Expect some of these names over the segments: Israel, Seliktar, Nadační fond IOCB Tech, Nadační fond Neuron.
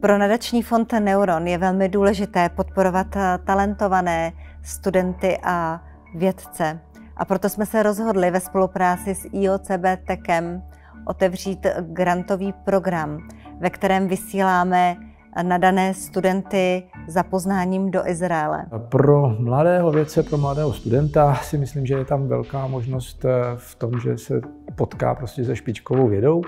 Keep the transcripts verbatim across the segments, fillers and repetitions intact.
Pro nadační fond Neuron je velmi důležité podporovat talentované studenty a vědce. A proto jsme se rozhodli ve spolupráci s I O C B Techem otevřít grantový program, ve kterém vysíláme nadané studenty za poznáním do Izraele. Pro mladého vědce, pro mladého studenta si myslím, že je tam velká možnost v tom, že se potká prostě se špičkovou vědou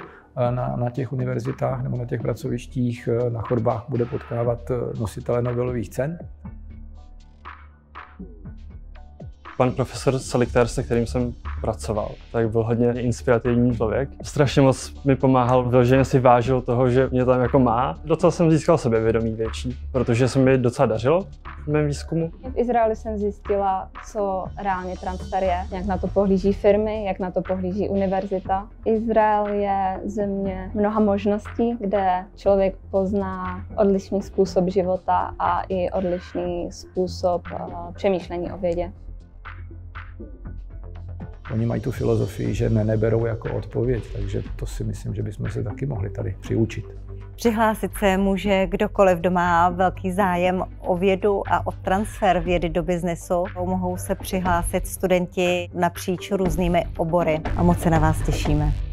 na, na těch univerzitách nebo na těch pracovištích, na chodbách bude potkávat nositele Nobelových cen. Pan profesor Seliktar, se kterým jsem pracoval, tak byl hodně inspirativní člověk. Strašně moc mi pomáhal, vyloženě si vážil toho, že mě tam jako má. Docela jsem získal sebevědomí větší, protože se mi docela dařilo v mém výzkumu. V Izraeli jsem zjistila, co reálně transfer je, jak na to pohlíží firmy, jak na to pohlíží univerzita. Izrael je země mnoha možností, kde člověk pozná odlišný způsob života a i odlišný způsob přemýšlení o vědě. Oni mají tu filozofii, že ne neberou jako odpověď, takže to si myslím, že bychom se taky mohli tady přiučit. Přihlásit se může kdokoliv, kdo má velký zájem o vědu a o transfer vědy do biznesu. Mohou se přihlásit studenti napříč různými obory a moc se na vás těšíme.